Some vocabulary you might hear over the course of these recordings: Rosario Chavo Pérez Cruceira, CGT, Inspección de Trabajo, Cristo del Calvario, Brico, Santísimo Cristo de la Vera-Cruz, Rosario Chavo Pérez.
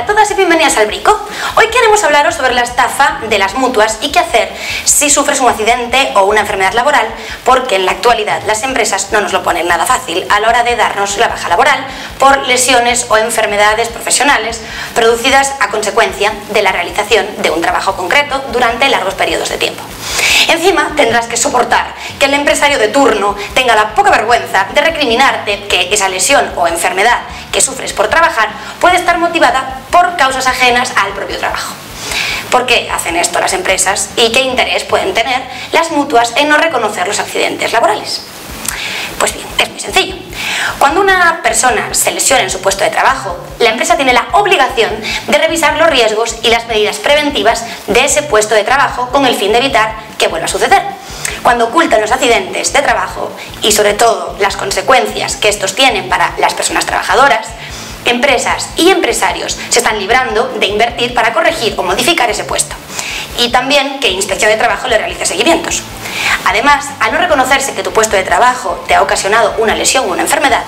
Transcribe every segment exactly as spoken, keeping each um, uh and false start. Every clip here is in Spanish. Hola a todas y bienvenidas al Brico. Hoy queremos hablaros sobre la estafa de las mutuas y qué hacer si sufres un accidente o una enfermedad laboral, porque en la actualidad las empresas no nos lo ponen nada fácil a la hora de darnos la baja laboral por lesiones o enfermedades profesionales producidas a consecuencia de la realización de un trabajo concreto durante largos periodos de tiempo. Encima tendrás que soportar que el empresario de turno tenga la poca vergüenza de recriminarte que esa lesión o enfermedad que sufres por trabajar puede estar motivada por causas ajenas al propio trabajo. ¿Por qué hacen esto las empresas y qué interés pueden tener las mutuas en no reconocer los accidentes laborales? Pues bien, es muy sencillo. Cuando una persona se lesiona en su puesto de trabajo, la empresa tiene la obligación de revisar los riesgos y las medidas preventivas de ese puesto de trabajo con el fin de evitar que vuelva a suceder. Cuando ocultan los accidentes de trabajo y sobre todo las consecuencias que estos tienen para las personas trabajadoras, empresas y empresarios se están librando de invertir para corregir o modificar ese puesto. Y también que Inspección de Trabajo le realice seguimientos. Además, al no reconocerse que tu puesto de trabajo te ha ocasionado una lesión o una enfermedad,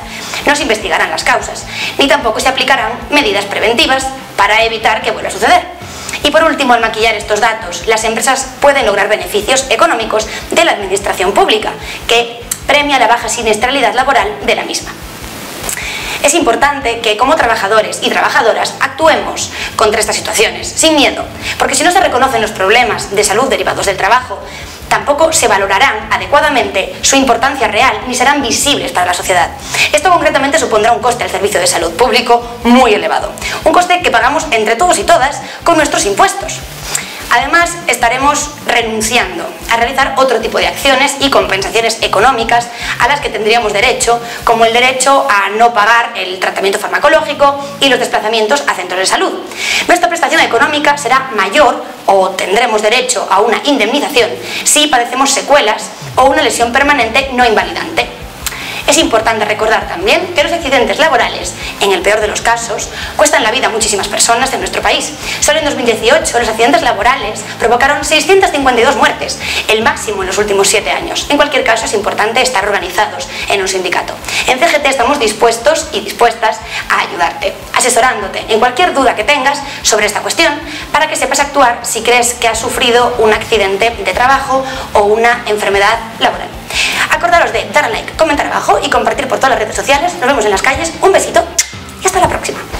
no se investigarán las causas, ni tampoco se aplicarán medidas preventivas para evitar que vuelva a suceder. Y por último, al maquillar estos datos, las empresas pueden lograr beneficios económicos de la administración pública, que premia la baja siniestralidad laboral de la misma. Es importante que como trabajadores y trabajadoras actuemos contra estas situaciones, sin miedo, porque si no se reconocen los problemas de salud derivados del trabajo, tampoco se valorarán adecuadamente su importancia real ni serán visibles para la sociedad. Esto concretamente supondrá un coste al servicio de salud público muy elevado, un coste que pagamos entre todos y todas con nuestros impuestos. Además, estaremos renunciando a realizar otro tipo de acciones y compensaciones económicas a las que tendríamos derecho, como el derecho a no pagar el tratamiento farmacológico y los desplazamientos a centros de salud. Nuestra prestación económica será mayor o tendremos derecho a una indemnización si padecemos secuelas o una lesión permanente no invalidante. Es importante recordar también que los accidentes laborales, en el peor de los casos, cuestan la vida a muchísimas personas en nuestro país. Solo en dos mil dieciocho los accidentes laborales provocaron seiscientas cincuenta y dos muertes, el máximo en los últimos siete años. En cualquier caso es importante estar organizados en un sindicato. En C G T estamos dispuestos y dispuestas a ayudarte, asesorándote en cualquier duda que tengas sobre esta cuestión para que sepas actuar si crees que has sufrido un accidente de trabajo o una enfermedad laboral. Acordaros de dar like, comentar abajo y compartir por todas las redes sociales. Nos vemos en las calles. Un besito y hasta la próxima.